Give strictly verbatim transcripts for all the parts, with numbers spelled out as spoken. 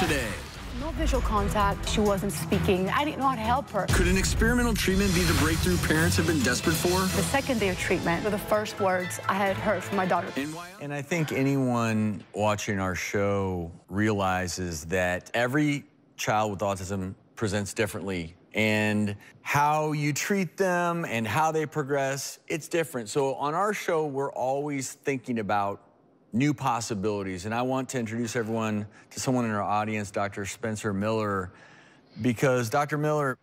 today. No visual contact. She wasn't speaking. I didn't know how to help her. Could an experimental treatment be the breakthrough parents have been desperate for? The second day of treatment were the first words I had heard from my daughter. And I think anyone watching our show realizes that every child with autism presents differently. And how you treat them and how they progress, it's different. So on our show, we're always thinking about new possibilities. And I want to introduce everyone to someone in our audience, Doctor Spencer Miller, because Doctor Miller,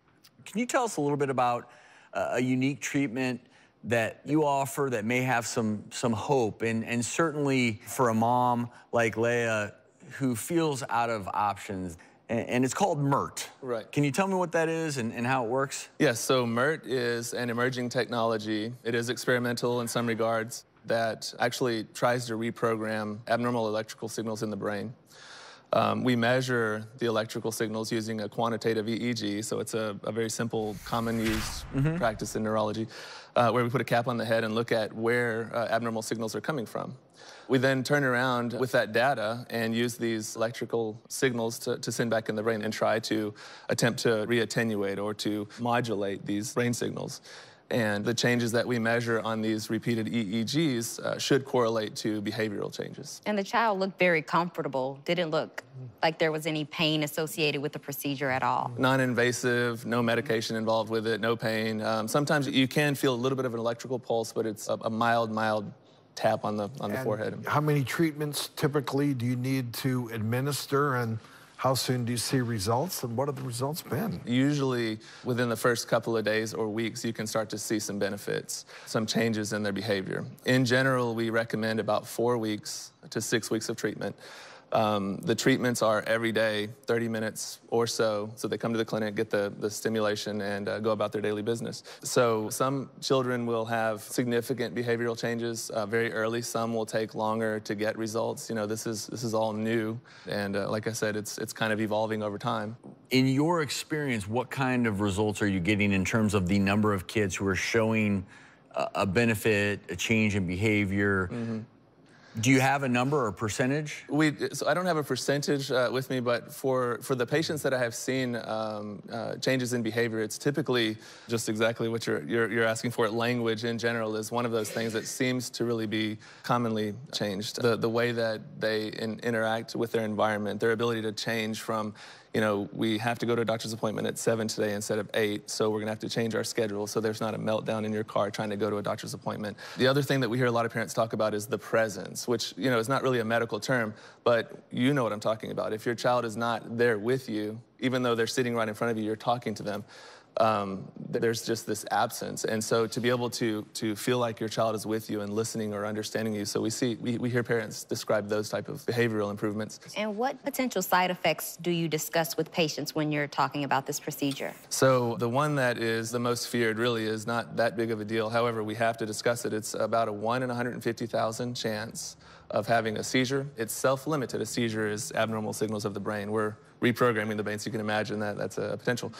can you tell us a little bit about uh, a unique treatment that you offer that may have some, some hope? And, and certainly for a mom like Leia who feels out of options, and it's called MERT. Right. Can you tell me what that is and, and how it works? Yes, so MERT is an emerging technology. It is experimental in some regards that actually tries to reprogram abnormal electrical signals in the brain. Um, we measure the electrical signals using a quantitative E E G, so it's a, a very simple, common used mm-hmm. practice in neurology, uh, where we put a cap on the head and look at where uh, abnormal signals are coming from. We then turn around with that data and use these electrical signals to, to send back in the brain and try to attempt to re-attenuate or to modulate these brain signals. And the changes that we measure on these repeated E E Gs uh, should correlate to behavioral changes. And the child looked very comfortable, didn't look like there was any pain associated with the procedure at all. Non-invasive, no medication involved with it, no pain. Um, sometimes you can feel a little bit of an electrical pulse, but it's a, a mild, mild tap on the, on the forehead. How many treatments typically do you need to administer, and how soon do you see results, and what have the results been? Usually within the first couple of days or weeks, you can start to see some benefits, some changes in their behavior. In general, we recommend about four weeks to six weeks of treatment. Um, the treatments are every day, thirty minutes or so, so they come to the clinic, get the, the stimulation, and uh, go about their daily business. So some children will have significant behavioral changes uh, very early. Some will take longer to get results. You know, this is, this is all new, and uh, like I said, it's, it's kind of evolving over time. In your experience, what kind of results are you getting in terms of the number of kids who are showing a, a benefit, a change in behavior? Mm-hmm. Do you have a number or percentage? We, so I don't have a percentage uh, with me, but for, for the patients that I have seen um, uh, changes in behavior, it's typically just exactly what you're, you're, you're asking for. Language in general is one of those things that seems to really be commonly changed. The, the way that they in, interact with their environment, their ability to change from, you know, we have to go to a doctor's appointment at seven today instead of eight, so we're gonna have to change our schedule so there's not a meltdown in your car trying to go to a doctor's appointment. The other thing that we hear a lot of parents talk about is the presence, which, you know, is not really a medical term, but you know what I'm talking about. If your child is not there with you, even though they're sitting right in front of you, you're talking to them, um, there's just this absence. And so to be able to, to feel like your child is with you and listening or understanding you, so we see, we, we hear parents describe those type of behavioral improvements. And what potential side effects do you discuss with patients when you're talking about this procedure? So the one that is the most feared really is not that big of a deal. However, we have to discuss it. It's about a one in one hundred fifty thousand chance of having a seizure. It's self-limited. A seizure is abnormal signals of the brain. We're reprogramming the brain, so you can imagine that that's a potential.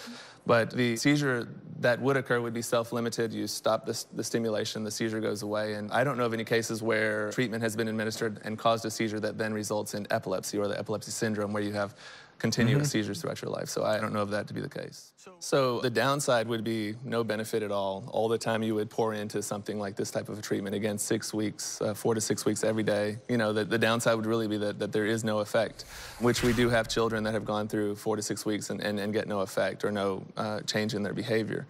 But the seizure that would occur would be self-limited. You stop the, the stimulation, the seizure goes away, and I don't know of any cases where treatment has been administered and caused a seizure that then results in epilepsy or the epilepsy syndrome where you have continuous mm-hmm. seizures throughout your life, so I don't know of that to be the case. So, so the downside would be no benefit at all. All the time you would pour into something like this type of a treatment. Again, six weeks, uh, four to six weeks every day. You know, the, the downside would really be that, that there is no effect, which we do have children that have gone through four to six weeks and, and, and get no effect or no uh, change in their behavior.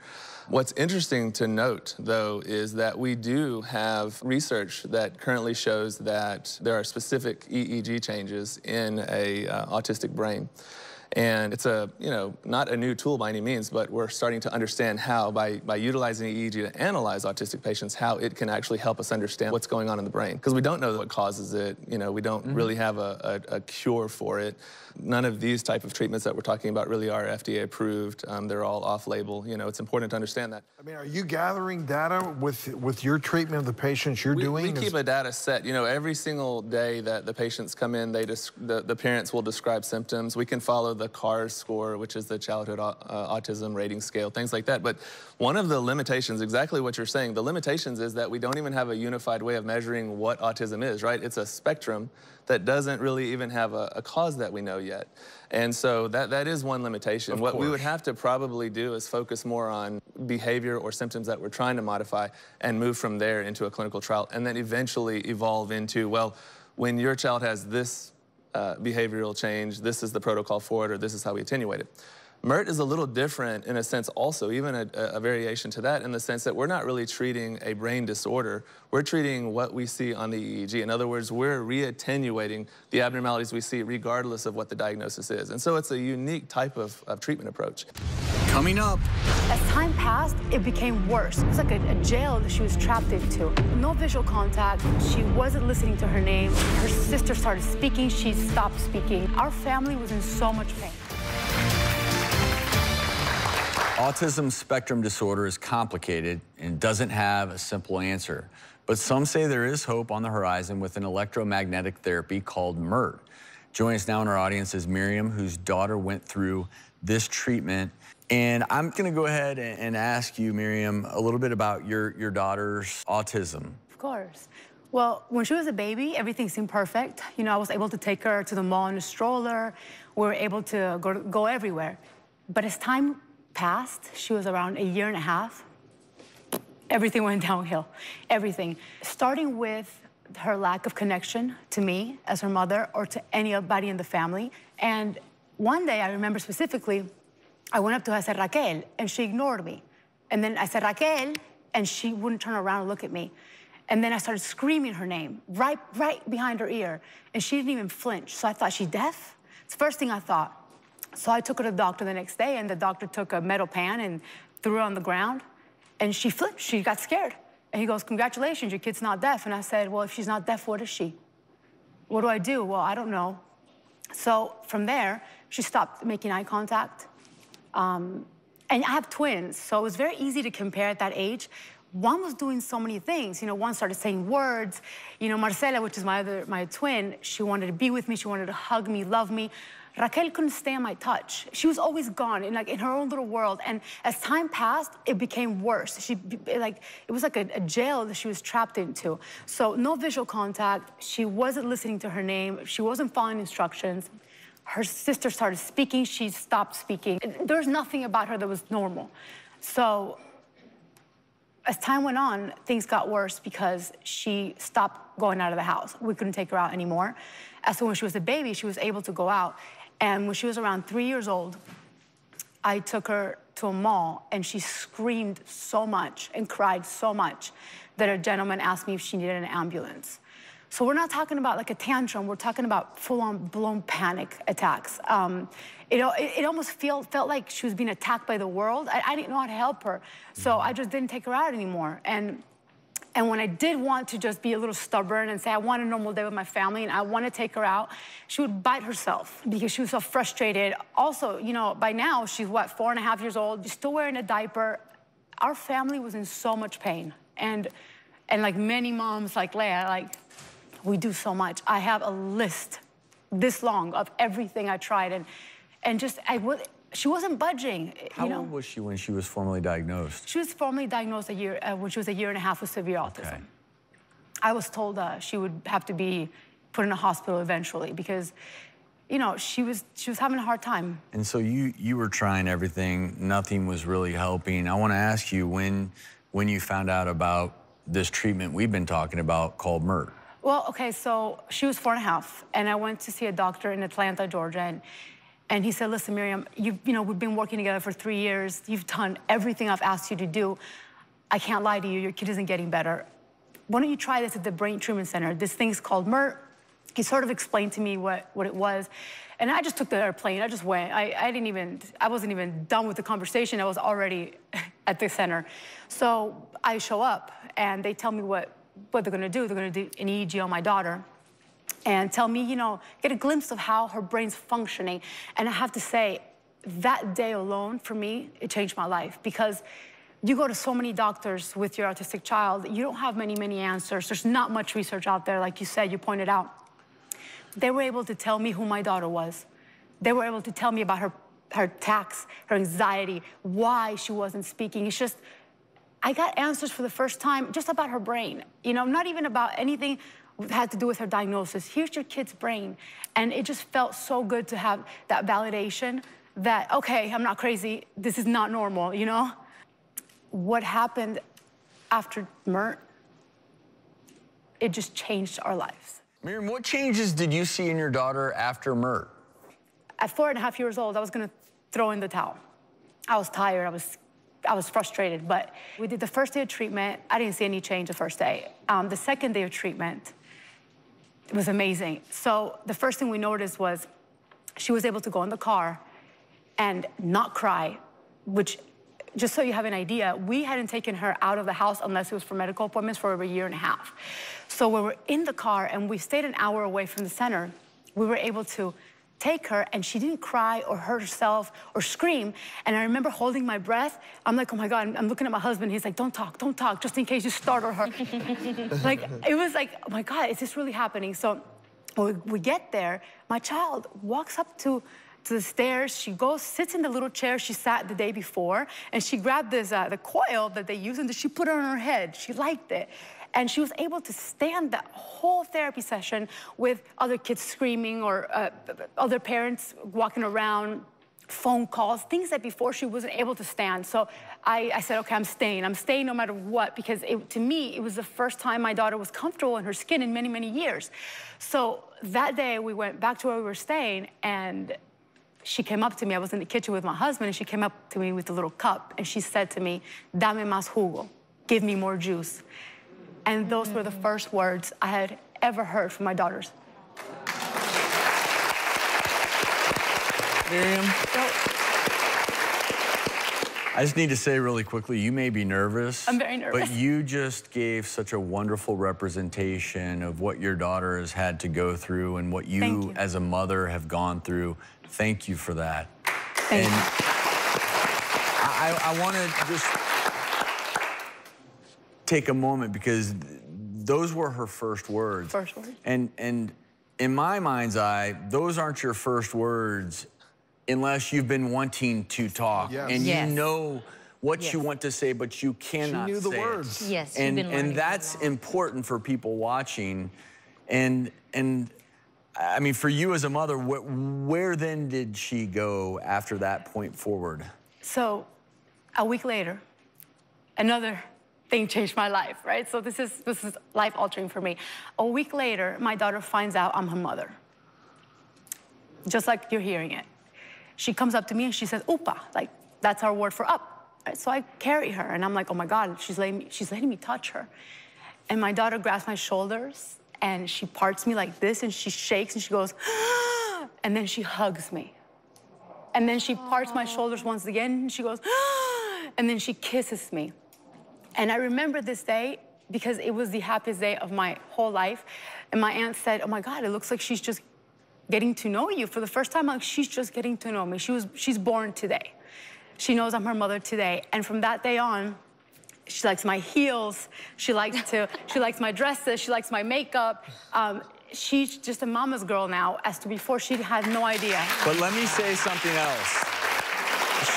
What's interesting to note, though, is that we do have research that currently shows that there are specific E E G changes in a uh, autistic brain. And it's a, you know, not a new tool by any means, but we're starting to understand how, by, by utilizing E E G to analyze autistic patients, how it can actually help us understand what's going on in the brain. Because we don't know what causes it, you know, we don't mm-hmm. really have a, a, a cure for it. None of these type of treatments that we're talking about really are F D A approved. Um, they're all off-label. You know, it's important to understand that. I mean, are you gathering data with, with your treatment of the patients you're we, doing? We keep a data set. You know, every single day that the patients come in, they just, the, the parents will describe symptoms. We can follow the CAR score, which is the childhood uh, autism rating scale, things like that. But one of the limitations, exactly what you're saying, the limitations is that we don't even have a unified way of measuring what autism is, right? It's a spectrum that doesn't really even have a, a cause that we know yet. And so that, that is one limitation. Of what course. we would have to probably do is focus more on behavior or symptoms that we're trying to modify and move from there into a clinical trial, and then eventually evolve into, well, when your child has this uh, behavioral change, this is the protocol for it, or this is how we attenuate it. M E R T is a little different in a sense also, even a, a variation to that in the sense that we're not really treating a brain disorder. We're treating what we see on the E E G. In other words, we're re-attenuating the abnormalities we see regardless of what the diagnosis is. And so it's a unique type of, of treatment approach. Coming up. As time passed, it became worse. It's like a, a jail that she was trapped into. No visual contact. She wasn't listening to her name. Her sister started speaking. She stopped speaking. Our family was in so much pain. Autism spectrum disorder is complicated and doesn't have a simple answer. But some say there is hope on the horizon with an electromagnetic therapy called M E R T. Joining us now in our audience is Miriam, whose daughter went through this treatment. And I'm gonna go ahead and ask you, Miriam, a little bit about your, your daughter's autism. Of course. Well, when she was a baby, everything seemed perfect. You know, I was able to take her to the mall in a stroller. We were able to go, go everywhere. But as time passed, she was around a year and a half, everything went downhill, everything. Starting with her lack of connection to me as her mother or to anybody in the family. And one day, I remember specifically, I went up to her, I said, Raquel, and she ignored me. And then I said, Raquel, and she wouldn't turn around and look at me. And then I started screaming her name right, right behind her ear, and she didn't even flinch. So I thought, she's deaf? It's the first thing I thought. So I took her to the doctor the next day, and the doctor took a metal pan and threw her on the ground, and she flipped. She got scared. And he goes, congratulations, your kid's not deaf. And I said, well, if she's not deaf, what is she? What do I do? Well, I don't know. So from there, she stopped making eye contact. Um, and I have twins, so it was very easy to compare at that age. One was doing so many things. You know, one started saying words. You know, Marcela, which is my other, my twin, she wanted to be with me. She wanted to hug me, love me. Raquel couldn't stand my touch. She was always gone in, like, in her own little world. And as time passed, it became worse. She, like, it was like a, a jail that she was trapped into. So no visual contact. She wasn't listening to her name. She wasn't following instructions. Her sister started speaking. She stopped speaking. There was nothing about her that was normal. So as time went on, things got worse because she stopped going out of the house. We couldn't take her out anymore. So when she was a baby, she was able to go out. And when she was around three years old, I took her to a mall, and she screamed so much and cried so much that a gentleman asked me if she needed an ambulance. So we're not talking about like a tantrum. We're talking about full-on blown panic attacks. Um, it, it almost felt, felt like she was being attacked by the world. I, I didn't know how to help her, so I just didn't take her out anymore. And And when I did want to just be a little stubborn and say, I want a normal day with my family and I want to take her out, she would bite herself because she was so frustrated. Also, you know, by now she's what, four and a half years old, she's still wearing a diaper. Our family was in so much pain. And, and like many moms like Leia, like, we do so much. I have a list this long of everything I tried. And, and just, I would, she wasn't budging. How you know? old was she when she was formally diagnosed? She was formally diagnosed a year, uh, when she was a year and a half with severe autism. Okay. I was told uh, she would have to be put in a hospital eventually because, you know, she was she was having a hard time. And so you you were trying everything. Nothing was really helping. I want to ask you when when you found out about this treatment we've been talking about called M E R T. Well, okay, so she was four and a half, and I went to see a doctor in Atlanta, Georgia, and. And he said, listen, Miriam, you've, you know, we've been working together for three years. You've done everything I've asked you to do. I can't lie to you. Your kid isn't getting better. Why don't you try this at the Brain Treatment Center? This thing's called M E R T. He sort of explained to me what, what it was. And I just took the airplane. I just went. I, I didn't even, I wasn't even done with the conversation. I was already at the center. So I show up, and they tell me what, what they're going to do. They're going to do an E E G on my daughter. And tell me, you know, get a glimpse of how her brain's functioning. And I have to say, that day alone, for me, it changed my life. Because you go to so many doctors with your autistic child, you don't have many, many answers. There's not much research out there, like you said, you pointed out. They were able to tell me who my daughter was. They were able to tell me about her, her attacks, her anxiety, why she wasn't speaking. It's just, I got answers for the first time just about her brain. You know, not even about anything that had to do with her diagnosis. Here's your kid's brain. And it just felt so good to have that validation that, okay, I'm not crazy. This is not normal, you know? What happened after M E R T, it just changed our lives. Miriam, what changes did you see in your daughter after M E R T? At four and a half years old, I was gonna throw in the towel. I was tired, I was, I was frustrated, but we did the first day of treatment. I didn't see any change the first day. Um, the second day of treatment, it was amazing. So the first thing we noticed was she was able to go in the car and not cry, which, just so you have an idea, we hadn't taken her out of the house unless it was for medical appointments for over a year and a half. So we were in the car and we stayed an hour away from the center. We were able to take her and she didn't cry or hurt herself or scream. And I remember holding my breath. I'm like, oh my God, I'm looking at my husband. He's like, don't talk, don't talk, just in case you startle her. Like, it was like, oh my God, is this really happening? So when we get there, my child walks up to to the stairs, she goes, sits in the little chair she sat the day before, and she grabbed this, uh, the coil that they use, and she put it on her head. She liked it. And she was able to stand that whole therapy session with other kids screaming or uh, other parents walking around, phone calls, things that before she wasn't able to stand. So I, I said, okay, I'm staying. I'm staying no matter what, because it, to me, it was the first time my daughter was comfortable in her skin in many, many years. So that day, we went back to where we were staying, and she came up to me. I was in the kitchen with my husband, and she came up to me with a little cup, and she said to me, dame más jugo, give me more juice. And those were the first words I had ever heard from my daughters. Miriam, I just need to say really quickly, you may be nervous. I'm very nervous. But you just gave such a wonderful representation of what your daughter has had to go through and what you, you. as a mother have gone through. Thank you for that. Thank and you. I, I want to just take a moment because those were her first words. First words. And, and in my mind's eye, those aren't your first words unless you've been wanting to talk. Yes. And yes. you know what yes. you want to say, but you cannot say it. She knew the words. Yes, and, been and that's important for people watching. And, and I mean, for you as a mother, wh where then did she go after that point forward? So a week later, another thing changed my life, right? So this is, this is life-altering for me. A week later, my daughter finds out I'm her mother, just like you're hearing it. She comes up to me and she says, "Upa," like that's our word for up. Right? So I carry her and I'm like, oh my God, she's letting me, she's letting me touch her. And my daughter grabs my shoulders and she parts me like this and she shakes and she goes, ah! And then she hugs me. And then she parts Aww. my shoulders once again and she goes, ah! And then she kisses me. And I remember this day because it was the happiest day of my whole life. And my aunt said, oh my God, it looks like she's just getting to know you for the first time. Like, she's just getting to know me. She was, she's born today. She knows I'm her mother today. And from that day on, she likes my heels. She likes to, she likes my dresses. She likes my makeup. Um, she's just a mama's girl now, as to before she had no idea. But let me say something else.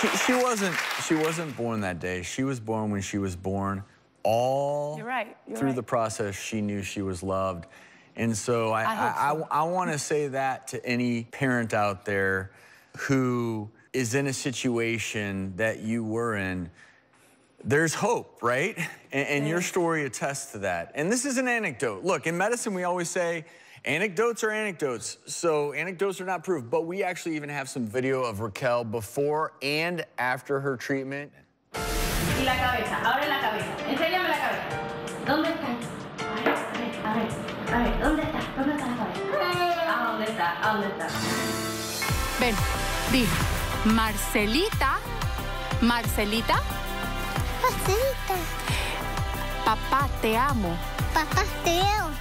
She, she wasn't, she wasn't born that day. She was born when she was born. All you're right, you're through right. the process, she knew she was loved. And so I, I, so. I, I want to say that to any parent out there who is in a situation that you were in. There's hope, right? And, and your story attests to that. And this is an anecdote. Look, in medicine, we always say anecdotes are anecdotes. So anecdotes are not proof. But we actually even have some video of Raquel before and after her treatment. Y la cabeza. Abre la cabeza. Enséñame la cabeza. ¿Dónde está? A ver, a ver, a ver. A ver, ¿dónde está? ¿Dónde está la cabeza? ¿A dónde está? ¿A dónde está? Ven, di, Marcelita, Marcelita. Marcelita. Papá, te amo. Papá, te amo.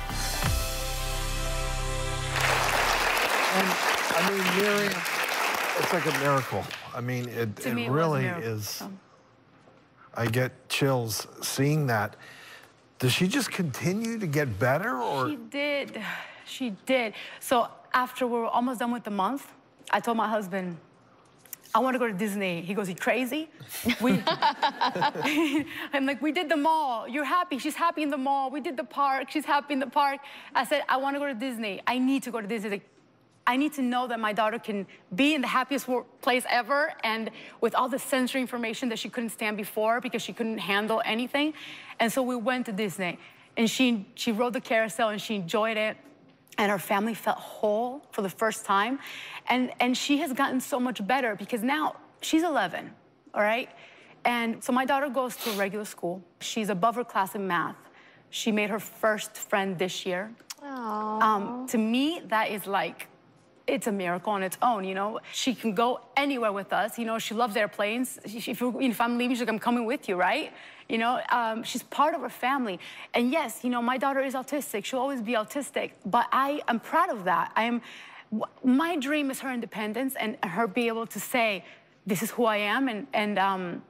And, I mean, Miriam, it's like a miracle. I mean, it, it me, really it is. I get chills seeing that. Does she just continue to get better or? She did, she did. So after we were almost done with the month, I told my husband, I want to go to Disney. He goes, you crazy? We... I'm like, we did the mall. You're happy. She's happy in the mall. We did the park. She's happy in the park. I said, I want to go to Disney. I need to go to Disney. Like, I need to know that my daughter can be in the happiest place ever and with all the sensory information that she couldn't stand before because she couldn't handle anything. And so we went to Disney. And she, she rode the carousel and she enjoyed it. And her family felt whole for the first time. And, and she has gotten so much better because now she's eleven, all right? And so my daughter goes to a regular school. She's above her class in math. She made her first friend this year. Aww. Um, to me, that is like, it's a miracle on its own, you know? She can go anywhere with us. You know, she loves airplanes. She, if, if I'm leaving, she's like, I'm coming with you, right? You know, um, she's part of her family. And yes, you know, my daughter is autistic. She'll always be autistic, but I am proud of that. I am, my dream is her independence and her be able to say, this is who I am, and, and, um,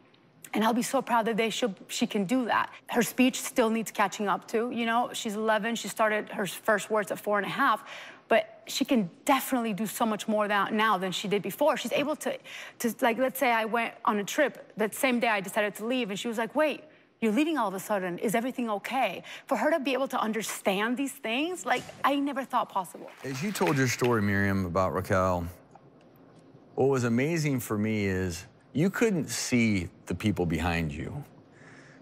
and I'll be so proud that they should, she can do that. Her speech still needs catching up to, you know? She's eleven, she started her first words at four and a half, but she can definitely do so much more now than she did before. She's able to, to, like, let's say I went on a trip, that same day I decided to leave, and she was like, wait, you're leaving all of a sudden, is everything okay? For her to be able to understand these things, like, I never thought possible. As you told your story, Miriam, about Raquel, what was amazing for me is you couldn't see the people behind you,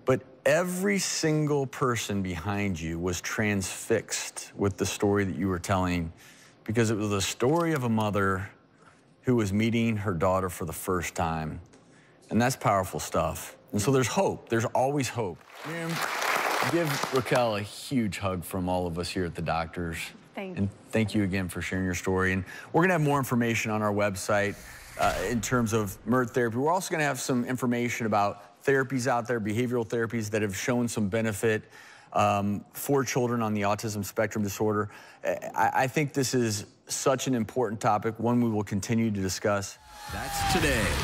but every single person behind you was transfixed with the story that you were telling, because it was the story of a mother who was meeting her daughter for the first time. And that's powerful stuff. And so there's hope. There's always hope. Miriam, give Raquel a huge hug from all of us here at The Doctors. Thank you. And thank you again for sharing your story. And we're going to have more information on our website uh, in terms of M E R T therapy. We're also going to have some information about therapies out there, behavioral therapies that have shown some benefit um, for children on the autism spectrum disorder. I, I think this is such an important topic, one we will continue to discuss. That's today.